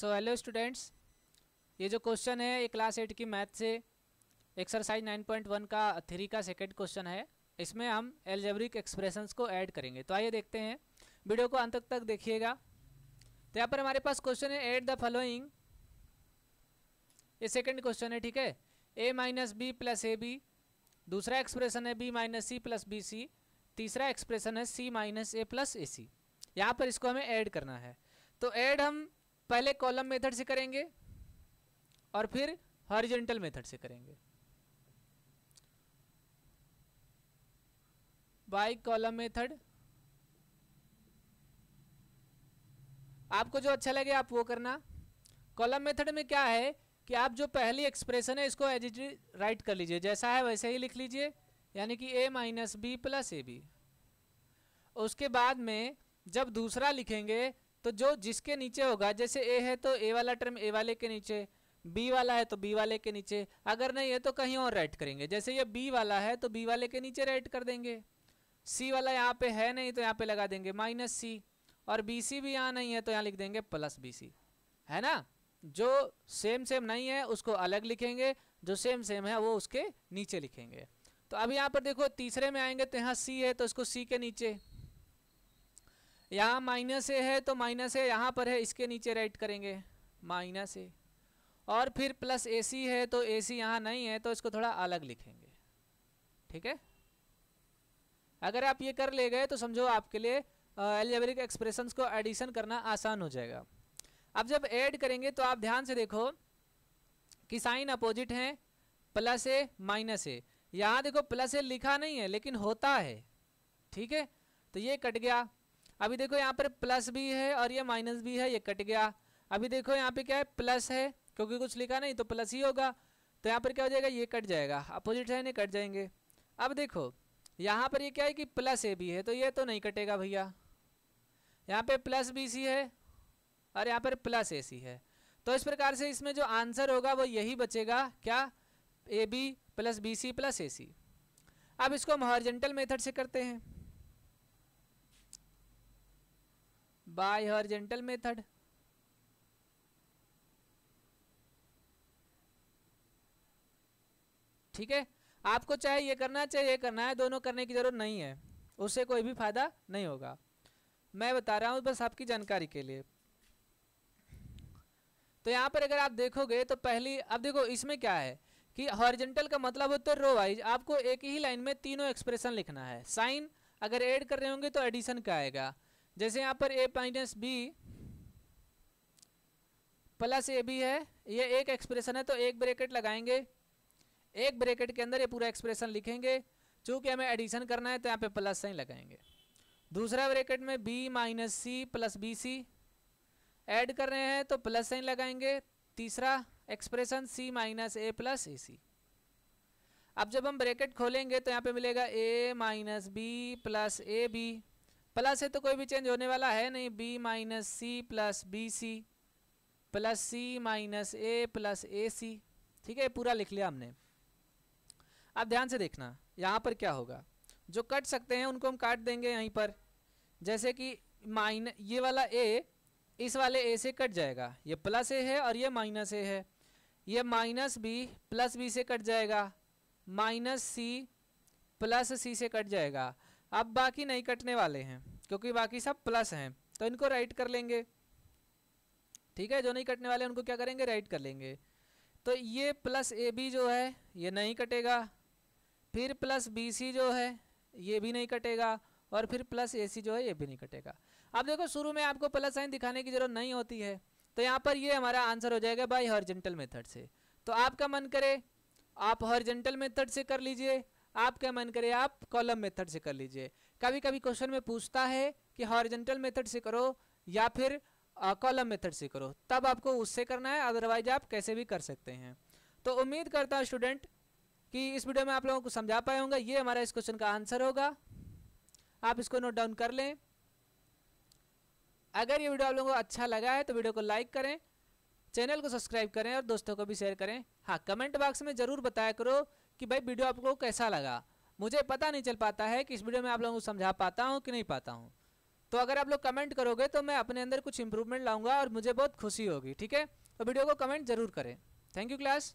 So hello students, ये जो question है ये क्लास 8 की मैथ से एक्सरसाइज 9.1 का 3 का सेकंड क्वेश्चन है। इसमें हम एल्जेब्रिक एक्सप्रेशंस को ऐड करेंगे। तो आइए देखते हैं, वीडियो को अंत तक देखिएगा। तो यहाँ पर हमारे पास क्वेश्चन है ऐड द फॉलोइंग, ये सेकंड क्वेश्चन है, ठीक है। A minus B plus A B, दूसरा एक्सप्रेशन है B minus C plus B C, तीसरा एक्सप्रेशन है सी माइनस ए प्लस ए सी। यहाँ पर इसको हमें ऐड करना है। तो ऐड हम पहले कॉलम मेथड से करेंगे और फिर हॉरिजॉन्टल मेथड से करेंगे। बाय कॉलम मेथड, आपको जो अच्छा लगे आप वो करना। कॉलम मेथड में क्या है कि आप जो पहली एक्सप्रेशन है इसको एज इट इज राइट कर लीजिए, जैसा है वैसे ही लिख लीजिए, यानी कि a minus B plus A B. उसके बाद में जब दूसरा लिखेंगे तो जो जिसके नीचे होगा, जैसे a है तो a वाला टर्म a वाले के नीचे, b वाला है तो b वाले के नीचे, अगर नहीं है तो कहीं और राइट करेंगे। जैसे ये b वाला है तो b वाले के नीचे राइट कर देंगे, c वाला यहाँ पे है नहीं तो यहाँ पे लगा देंगे माइनस सी, और बी सी भी यहाँ नहीं है तो यहाँ लिख देंगे प्लस बी सी, है ना। जो सेम नहीं है उसको अलग लिखेंगे, जो सेम है वो उसके नीचे लिखेंगे। तो अब यहाँ पर देखो तीसरे में आएंगे तो यहाँ सी है तो इसको सी के नीचे, यहाँ माइनस ए है तो माइनस ए यहाँ पर है इसके नीचे राइट करेंगे माइनस ए, और फिर प्लस ए सी है तो ए सी यहाँ नहीं है तो इसको थोड़ा अलग लिखेंगे, ठीक है। अगर आप ये कर ले गए तो समझो आपके लिए एल्जेब्रिक एक्सप्रेशंस को एडिशन करना आसान हो जाएगा। अब जब ऐड करेंगे तो आप ध्यान से देखो कि साइन अपोजिट हैं, प्लस ए माइनस ए, यहाँ देखो प्लस ए लिखा नहीं है लेकिन होता है, ठीक है। तो ये कट गया। अभी देखो यहाँ पर प्लस भी है और ये माइनस भी है, ये कट गया। अभी देखो यहाँ पे क्या है, प्लस है क्योंकि कुछ लिखा नहीं तो प्लस ही होगा, तो यहाँ पर क्या हो जाएगा, ये कट जाएगा, अपोजिट है नहीं कट जाएंगे। अब देखो यहाँ पर ये क्या है कि प्लस ए बी है तो ये तो नहीं कटेगा भैया, यहाँ पे प्लस बी सी है और यहाँ पर प्लस ए सी है। तो इस प्रकार से इसमें जो आंसर होगा वो यही बचेगा, क्या, A B plus B C plus A C. अब इसको हम हॉरिजॉन्टल मेथड से करते हैं, बाय हॉरिजॉन्टल मेथड। ठीक है, आपको चाहे ये करना है चाहे ये करना है, दोनों करने की जरूरत नहीं है, उससे कोई भी फायदा नहीं होगा। मैं बता रहा हूँ बस आपकी जानकारी के लिए। तो यहाँ पर अगर आप देखोगे तो पहली, अब देखो इसमें क्या है कि हॉरिजॉन्टल का मतलब होता है रो वाइज, आपको एक ही लाइन में तीनों एक्सप्रेशन लिखना है। साइन अगर ऐड कर रहे होंगे तो एडिशन का आएगा, जैसे यहाँ पर a minus B plus A B है, ये एक एक्सप्रेशन है तो एक ब्रैकेट लगाएंगे, एक ब्रैकेट के अंदर ये पूरा एक्सप्रेशन लिखेंगे। चूँकि हमें एडिशन करना है तो यहाँ पे प्लस साइन लगाएंगे, दूसरा ब्रैकेट में b minus C plus B C, add कर रहे हैं तो प्लस साइन लगाएंगे, तीसरा expression c minus A plus A C. अब जब हम ब्रैकेट खोलेंगे तो यहाँ पे मिलेगा a minus B plus A B, plus है तो कोई भी चेंज होने वाला है नहीं, b minus C plus B C plus C minus A plus A C, ठीक है। पूरा लिख लिया हमने। अब ध्यान से देखना यहाँ पर क्या होगा, जो कट सकते हैं उनको हम काट देंगे यहीं पर, जैसे कि ये वाला a इस वाले a से कट जाएगा, ये प्लस a है और ये माइनस a है, ये माइनस b प्लस बी से कट जाएगा, माइनस सी प्लस सी से कट जाएगा। अब बाकी नहीं कटने वाले हैं क्योंकि बाकी सब प्लस हैं, तो इनको राइट कर लेंगे, ठीक है। जो नहीं कटने वाले उनको क्या करेंगे, राइट कर लेंगे। तो ये प्लस ए बी जो है ये नहीं कटेगा, फिर प्लस बी सी जो है ये भी नहीं कटेगा, और फिर प्लस ए सी जो है ये भी नहीं कटेगा। अब देखो शुरू में आपको प्लस साइन दिखाने की ज़रूरत नहीं होती है, तो यहाँ पर ये हमारा आंसर हो जाएगा बाय हॉरिजॉन्टल मेथड से। तो आपका मन करे आप हॉरिजॉन्टल मेथड से कर लीजिए, आपका मन करे आप कॉलम मेथड से कर लीजिए। कभी कभी क्वेश्चन में पूछता है कि हॉरिजॉन्टल मेथड से करो या फिर कॉलम मेथड से करो, तब आपको उससे करना है, अदरवाइज आप कैसे भी कर सकते हैं। तो उम्मीद करता हूँ स्टूडेंट कि इस वीडियो में आप लोगों को समझा पाए होंगे। ये हमारा इस क्वेश्चन का आंसर होगा, आप इसको नोट डाउन कर लें। अगर ये वीडियो आप लोगों को अच्छा लगा है तो वीडियो को लाइक करें, चैनल को सब्सक्राइब करें और दोस्तों को भी शेयर करें। हाँ, कमेंट बॉक्स में ज़रूर बताया करो कि भाई वीडियो आपको कैसा लगा। मुझे पता नहीं चल पाता है कि इस वीडियो में आप लोगों को समझा पाता हूँ कि नहीं पाता हूँ। तो अगर आप लोग कमेंट करोगे तो मैं अपने अंदर कुछ इम्प्रूवमेंट लाऊंगा और मुझे बहुत खुशी होगी। ठीक है, तो वीडियो को कमेंट जरूर करें। Thank you class.